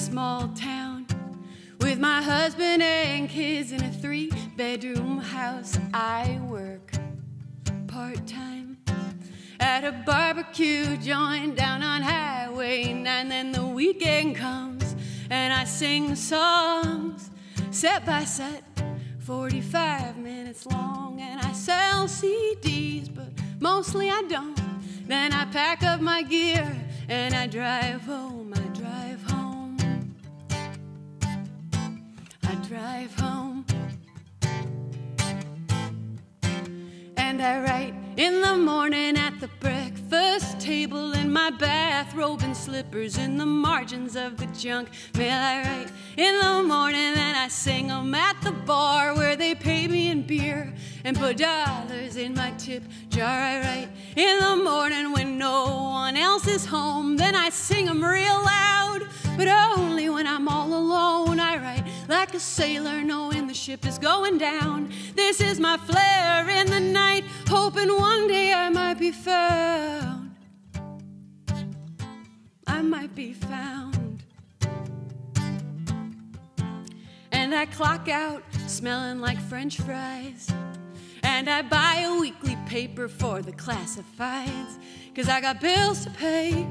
small town with my husband and kids in a 3-bedroom house. I work part-time at a barbecue joint down on Highway 9. Then the weekend comes and I sing songs set by set, 45 minutes long, and I sell CDs, but mostly I don't. Then I pack up my gear and I drive home, I drive home, I drive home. And I write in the morning at the breakfast table, in my bathrobe and slippers, in the margins of the junk mail. I write in the morning and I sing them at the bar where they pay me in beer and put dollars in my tip jar. I write in the morning when no one else is home. Then I sing them real loud, but only when I'm all alone. I write like a sailor knowing the ship is going down. This is my flare in the night, hoping one day I might be found. I might be found. And I clock out smelling like French fries, and I buy a weekly paper for the classifieds, 'cause I got bills to pay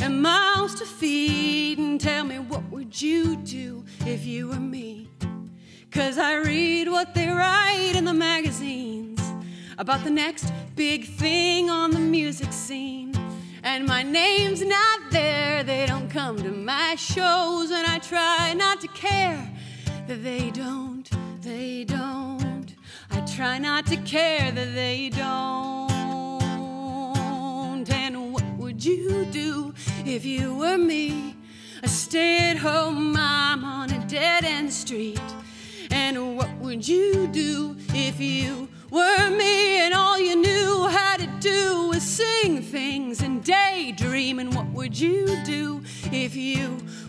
and mouths to feed. And tell me, what would you do if you were me? 'Cause I read what they write in the magazines about the next big thing on the music scene, and my name's not there. They don't come to my shows, and I try not to care that they don't, they don't. I try not to care that they don't. And what would you do if you were me? A stay-at-home mom on a dead-end street. And what would you do if you were me and all you knew how to do was sing things and daydream? And what would you do if you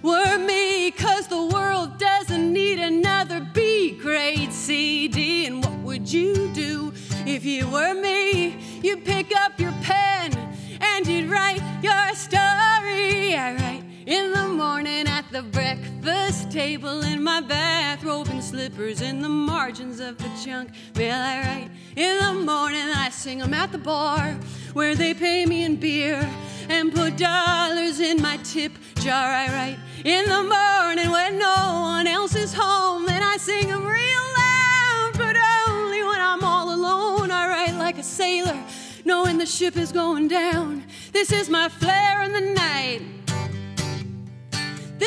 were me? 'Cause the world doesn't need another B-grade CD. And what would you do if you were me? You'd pick up your pen and you'd write your story. I write in the morning at the breakfast table, in my bathrobe and slippers, in the margins of the junk mail. I write in the morning, I sing them at the bar where they pay me in beer and put dollars in my tip jar. I write in the morning when no one else is home, and I sing them real loud, but only when I'm all alone. I write like a sailor knowing the ship is going down. This is my flare in the night.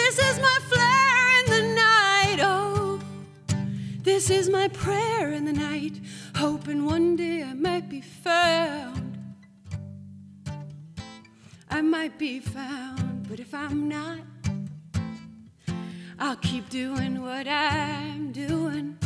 This is my flare in the night, oh. This is my prayer in the night, hoping one day I might be found. I might be found, but if I'm not, I'll keep doing what I'm doing.